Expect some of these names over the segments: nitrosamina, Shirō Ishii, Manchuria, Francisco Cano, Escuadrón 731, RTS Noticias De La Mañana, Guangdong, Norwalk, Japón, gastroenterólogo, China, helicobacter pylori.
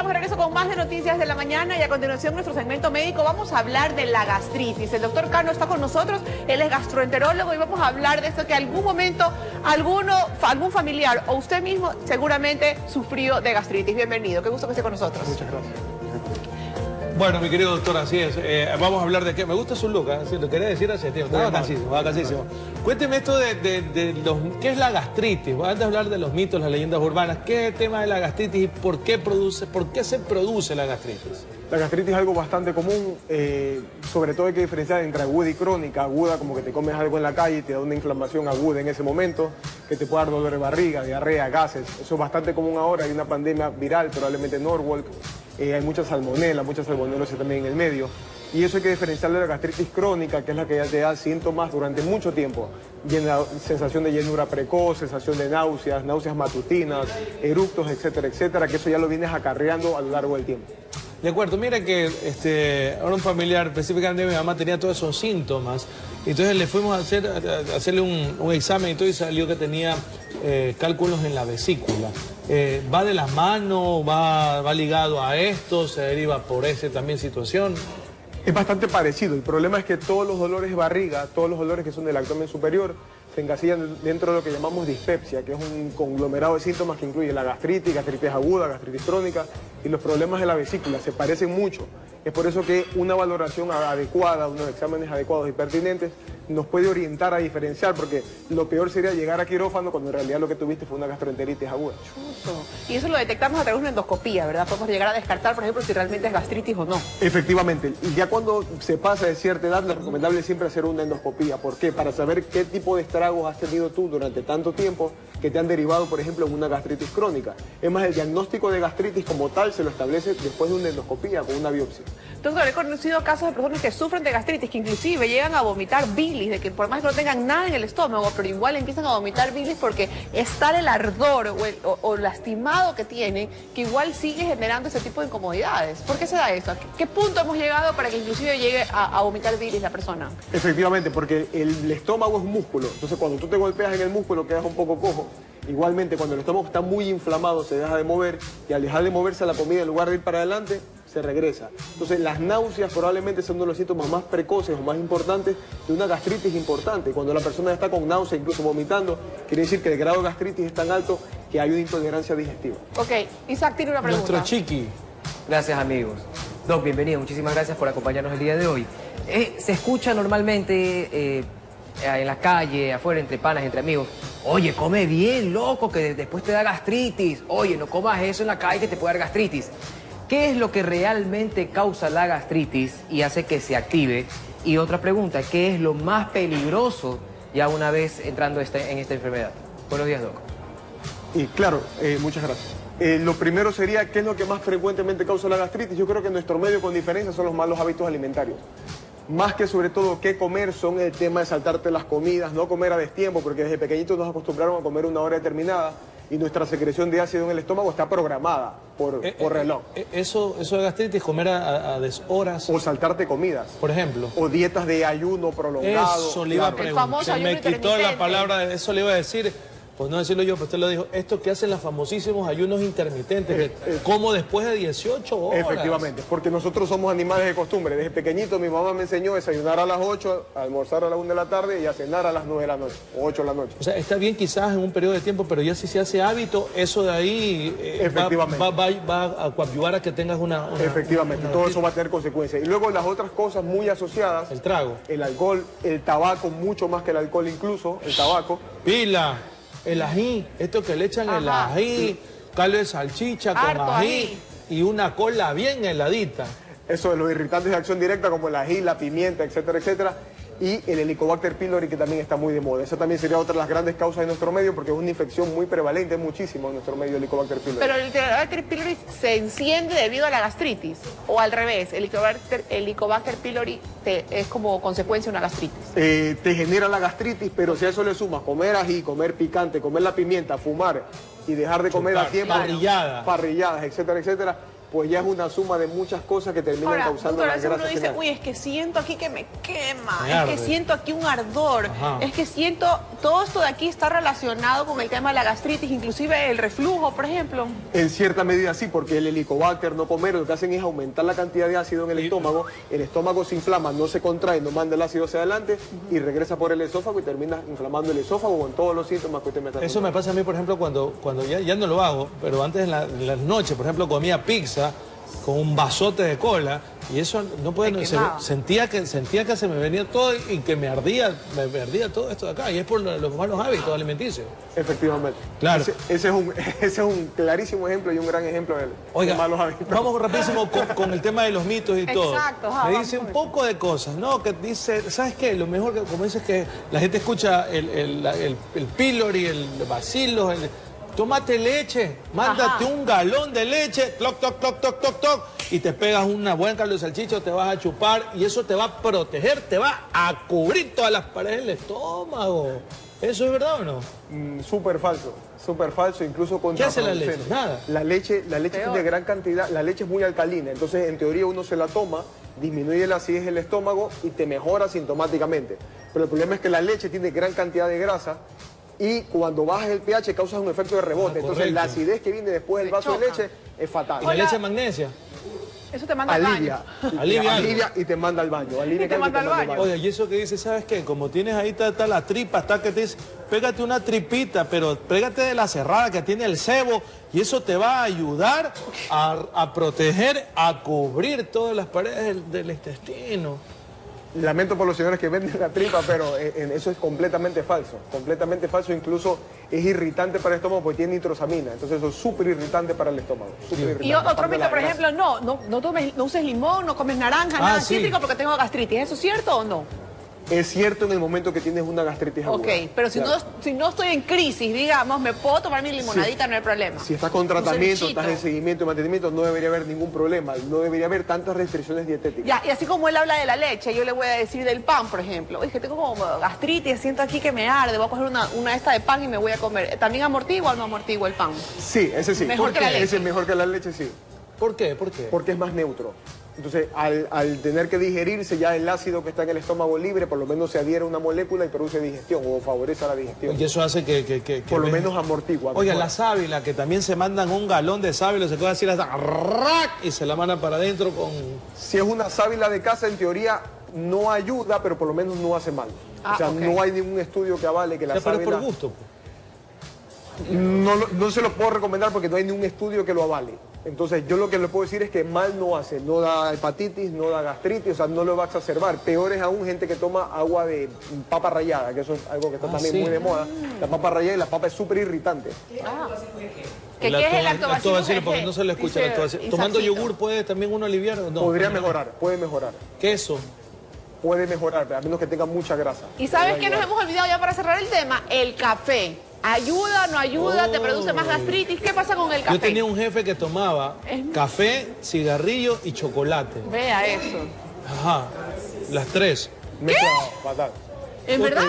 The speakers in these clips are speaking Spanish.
estamos de regreso con más de Noticias de la Mañana y a continuación nuestro segmento médico. Vamos a hablar de la gastritis. El doctor Cano está con nosotros, él es gastroenterólogo y vamos a hablar de esto que algún momento algún familiar o usted mismo seguramente sufrió de gastritis. Bienvenido, qué gusto que esté con nosotros. Muchas gracias. Bueno, mi querido doctor, así es. Vamos a hablar de qué. Me gusta su look, ¿sí? Lo quería decir hace tiempo. Estaba vacasísimo. Cuénteme esto ¿qué es la gastritis? Antes de hablar de los mitos, las leyendas urbanas, ¿qué es el tema de la gastritis y por qué se produce la gastritis? La gastritis es algo bastante común, sobre todo hay que diferenciar entre aguda y crónica. Aguda, como que te comes algo en la calle y te da una inflamación aguda en ese momento, que te puede dar dolor de barriga, diarrea, gases. Eso es bastante común ahora, hay una pandemia viral, probablemente en Norwalk. Hay muchas salmonelosis también en el medio. Y eso hay que diferenciarlo de la gastritis crónica, que es la que ya te da síntomas durante mucho tiempo. Sensación de llenura precoz, sensación de náuseas, náuseas matutinas, eructos, etcétera, etcétera, que eso ya lo vienes acarreando a lo largo del tiempo. De acuerdo, mira que ahora un familiar, específicamente mi mamá, tenía todos esos síntomas. Entonces le fuimos a hacerle un examen y todo, y salió que tenía cálculos en la vesícula. ¿Va de las manos? ¿Va ligado a esto? ¿Se deriva por esa también situación? Es bastante parecido. El problema es que todos los dolores de barriga, todos los dolores que son del abdomen superior, se encasillan dentro de lo que llamamos dispepsia, que es un conglomerado de síntomas que incluye la gastritis, gastritis aguda, gastritis crónica y los problemas de la vesícula. Se parecen mucho. Es por eso que una valoración adecuada, unos exámenes adecuados y pertinentes nos puede orientar a diferenciar, porque lo peor sería llegar a quirófano cuando en realidad lo que tuviste fue una gastroenteritis aguda. Chuso. Y eso lo detectamos a través de una endoscopía, ¿verdad? Podemos llegar a descartar, por ejemplo, si realmente es gastritis o no. Efectivamente. Y ya cuando se pasa de cierta edad, lo recomendable es siempre hacer una endoscopía. ¿Por qué? Para saber qué tipo de estragos has tenido tú durante tanto tiempo que te han derivado, por ejemplo, en una gastritis crónica. Es más, el diagnóstico de gastritis como tal se lo establece después de una endoscopía con una biopsia. Doctor, he conocido casos de personas que sufren de gastritis, que inclusive llegan a vomitar bilis, de que por más que no tengan nada en el estómago, pero igual empiezan a vomitar bilis porque es tal el ardor o lastimado que tienen, que igual sigue generando ese tipo de incomodidades. ¿Por qué se da eso? ¿A qué punto hemos llegado para que inclusive llegue a vomitar bilis la persona? Efectivamente, porque el estómago es músculo, entonces cuando tú te golpeas en el músculo quedas un poco cojo. Igualmente, cuando el estómago está muy inflamado, se deja de mover, y al dejar de moverse la comida, en lugar de ir para adelante, se regresa. Entonces, las náuseas probablemente son uno de los síntomas más precoces o más importantes de una gastritis importante. Cuando la persona está con náusea, incluso vomitando, quiere decir que el grado de gastritis es tan alto que hay una intolerancia digestiva. Ok, Isaac tiene una pregunta. Nuestro chiqui. Gracias, amigos. Doc, bienvenido. Muchísimas gracias por acompañarnos el día de hoy. Se escucha normalmente en la calle, afuera, entre panas, entre amigos. Oye, come bien, loco, que después te da gastritis. Oye, no comas eso en la calle que te puede dar gastritis. ¿Qué es lo que realmente causa la gastritis y hace que se active? Y otra pregunta, ¿qué es lo más peligroso ya una vez entrando en esta enfermedad? Buenos días, Doc. Y claro, muchas gracias. Lo primero sería, ¿qué es lo que más frecuentemente causa la gastritis? Yo creo que en nuestro medio, con diferencia, son los malos hábitos alimentarios. Más que sobre todo qué comer, son el tema de saltarte las comidas, no comer a destiempo, porque desde pequeñitos nos acostumbraron a comer una hora determinada y nuestra secreción de ácido en el estómago está programada por reloj. Eso de gastritis, comer a deshoras. O saltarte comidas. Por ejemplo. O dietas de ayuno prolongado. Eso le iba a preguntar. Se me quitó la palabra, eso le iba a decir. Pues no decirlo yo, pero usted lo dijo, esto que hacen los famosísimos ayunos intermitentes, como después de 18 horas. Efectivamente, porque nosotros somos animales de costumbre. Desde pequeñito mi mamá me enseñó a desayunar a las 8, a almorzar a las 1 de la tarde y a cenar a las 9 de la noche, o 8 de la noche. O sea, está bien quizás en un periodo de tiempo, pero ya si se hace hábito, eso de ahí va a coadyuvar a que tengas una efectivamente, todo eso va a tener consecuencias. Y luego las otras cosas muy asociadas. El trago. El alcohol, el tabaco, mucho más que el alcohol incluso, el tabaco. ¡Pila! El ají, esto que le echan. Ajá. El ají, caldo de salchicha con ají y una cola bien heladita. Eso de los irritantes de acción directa como el ají, la pimienta, etcétera, etcétera. Y el helicobacter pylori, que también está muy de moda. Esa también sería otra de las grandes causas de nuestro medio, porque es una infección muy prevalente, muchísimo en nuestro medio, el helicobacter pylori. Pero el helicobacter pylori se enciende debido a la gastritis, o al revés, el helicobacter pylori es como consecuencia de una gastritis. Te genera la gastritis, pero si a eso le sumas comer ají, comer picante, comer la pimienta, fumar y dejar de comer a tiempo, parrilladas, etcétera, etcétera, pues ya es una suma de muchas cosas que terminan causando la grasa. Uno dice, uy, es que siento aquí que me quema, es que siento aquí un ardor, es que siento, todo esto de aquí está relacionado con el tema de la gastritis, inclusive el reflujo, por ejemplo. En cierta medida sí, porque el helicobacter no comer, lo que hacen es aumentar la cantidad de ácido en el estómago se inflama, no se contrae, no manda el ácido hacia adelante y regresa por el esófago y termina inflamando el esófago con todos los síntomas que usted me está contando. Eso me pasa a mí, por ejemplo, cuando ya no lo hago, pero antes en las noches, por ejemplo, comía pizza con un vasote de cola y eso no puede, sentía que se me venía todo y que me ardía todo esto de acá, y es por los malos hábitos alimenticios. Efectivamente. Claro. Ese es un clarísimo ejemplo y un gran ejemplo de malos hábitos. Vamos rapidísimo con el tema de los mitos y todo. Exacto. Me dice un poco de cosas, ¿no? Que dice, ¿sabes qué? Lo mejor que, como dices, que la gente escucha el pylori, el bacilos, tómate leche, mándate un galón de leche, toc, toc, toc, toc, toc, toc, y te pegas una buena caldo de salchicha, te vas a chupar y eso te va a proteger, te va a cubrir todas las paredes del estómago. ¿Eso es verdad o no? Súper falso, súper falso, incluso con... ¿Qué hace la leche? Nada. La leche es de gran cantidad, la leche es muy alcalina, entonces en teoría uno se la toma, disminuye la acidez del estómago y te mejora sintomáticamente. Pero el problema es que la leche tiene gran cantidad de grasa, y cuando bajas el pH causas un efecto de rebote. Entonces la acidez que viene después del vaso de leche es fatal. ¿Y la leche de magnesia? Eso te manda al baño. Alivia y te manda al baño. Y te manda al baño. Oye, y eso que dice, ¿sabes qué? Como tienes ahí está la tripa, está que te dice, pégate una tripita, pero pégate de la cerrada que tiene el sebo y eso te va a ayudar a proteger, a cubrir todas las paredes del intestino. Lamento por los señores que venden la tripa, pero eso es completamente falso, incluso es irritante para el estómago porque tiene nitrosamina, entonces eso es súper irritante para el estómago. Y otro mito, por ejemplo, no uses limón, no comes naranja, nada cítrico porque tengo gastritis, ¿eso es cierto o no? Es cierto en el momento que tienes una gastritis aguda. Ok, pero si no estoy en crisis, digamos, me puedo tomar mi limonadita, no hay problema. Si estás con tratamiento, estás en seguimiento y mantenimiento, no debería haber ningún problema, no debería haber tantas restricciones dietéticas. Ya, y así como él habla de la leche, yo le voy a decir del pan, por ejemplo. Es que tengo como gastritis, siento aquí que me arde, voy a coger una esta de pan y me voy a comer. ¿También amortigua o no amortigua el pan? Sí, ese sí. Mejor que la leche. Ese mejor que la leche, sí. ¿Por qué? ¿Por qué? Porque es más neutro. Entonces, al tener que digerirse, ya el ácido que está en el estómago libre, por lo menos se adhiere a una molécula y produce digestión o favorece la digestión. Y eso hace que por lo menos amortigua. Oiga, la sábila, que también se mandan un galón de sábila, se puede decir hasta ¡rac! Y se la mandan para adentro con... Si es una sábila de casa, en teoría no ayuda, pero por lo menos no hace mal. No hay ningún estudio que avale que la sábila... Pero es por gusto. No se los puedo recomendar porque no hay ningún estudio que lo avale. Entonces, yo lo que le puedo decir es que mal no hace, no da hepatitis, no da gastritis, o sea, no lo va a exacerbar. Peor es aún gente que toma agua de papa rallada, que eso es algo que está también muy de moda. La papa rallada y la papa es súper irritante. ¿Qué es el lactobacilo? Porque no se lo escucha el lactobacilo. ¿Tomando yogur puede también uno aliviar o no? Podría mejorar, puede mejorar. ¿Queso? Puede mejorar, a menos que tenga mucha grasa. ¿Y sabes qué nos hemos olvidado ya para cerrar el tema? El café. ¿Ayuda, no ayuda? ¿Te produce más gastritis? ¿Qué pasa con el café? Yo tenía un jefe que tomaba café, cigarrillo y chocolate. Vea eso. Ajá, las tres. ¿Qué? Fatal. ¿En verdad?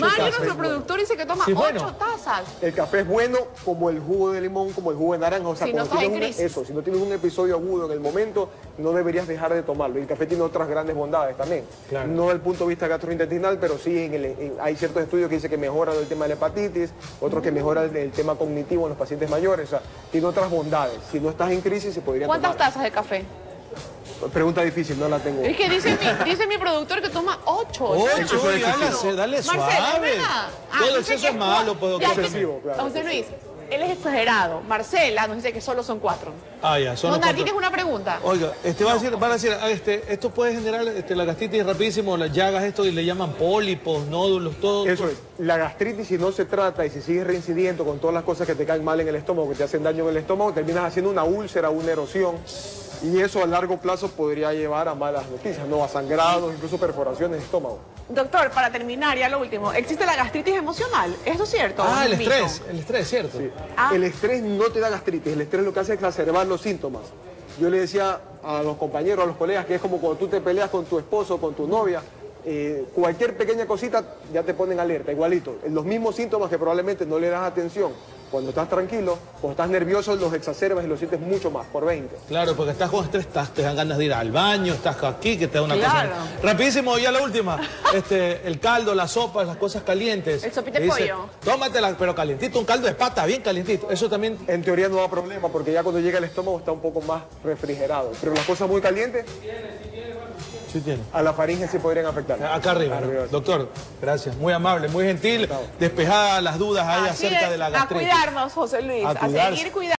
Mario, nuestro productor, dice que toma 8 tazas. El café es bueno como el jugo de limón, como el jugo de naranja. O sea, si no estás en crisis. Si no tienes un episodio agudo en el momento, no deberías dejar de tomarlo. El café tiene otras grandes bondades también. Claro. No desde el punto de vista gastrointestinal, pero sí hay ciertos estudios que dicen que mejoran el tema de la hepatitis, otros que mejoran el tema cognitivo en los pacientes mayores. O sea, tiene otras bondades. Si no estás en crisis, se podría tomar. ¿Cuántas tazas de café? Pregunta difícil, no la tengo. Es que dice mi productor que toma 8. Dale suave. Marcela, todo el exceso es malo, puedo excesivo, claro. José Luis, él es exagerado. Marcela nos dice que solo son 4. Ah, ya, solo 4. Aquí tienes una pregunta. Oiga, esto puede generar la gastritis rapidísimo, las llagas, esto y le llaman pólipos, nódulos, todo. Eso es. La gastritis, si no se trata y si sigues reincidiendo con todas las cosas que te caen mal en el estómago, que te hacen daño en el estómago, terminas haciendo una úlcera, una erosión. Y eso a largo plazo podría llevar a malas noticias, a sangrados, incluso perforaciones de estómago. Doctor, para terminar, ya lo último, ¿existe la gastritis emocional? ¿Eso es cierto? El estrés, ¿cierto? Sí. El estrés no te da gastritis, el estrés lo que hace es exacerbar los síntomas. Yo le decía a los compañeros, a los colegas, que es como cuando tú te peleas con tu esposo, con tu novia, cualquier pequeña cosita ya te ponen alerta, igualito. Los mismos síntomas que probablemente no le das atención. Cuando estás tranquilo, cuando estás nervioso, los exacerbas y los sientes mucho más, por 20. Claro, porque estás con estrés, te dan ganas de ir al baño, estás aquí, que te da una cosa... Rapidísimo, ya la última. El caldo, la sopa, las cosas calientes. El sopita de pollo. Tómatela, pero calientito, un caldo de pata, bien calientito. Eso también... En teoría no da problema, porque ya cuando llega el estómago está un poco más refrigerado. Pero las cosas muy calientes... Sí tiene. A la faringe sí podrían afectar. Acá arriba. Arriba. Doctor, gracias. Muy amable, muy gentil. Despejada las dudas ahí acerca de la gastritis. A cuidarnos, José Luis. A seguir cuidando.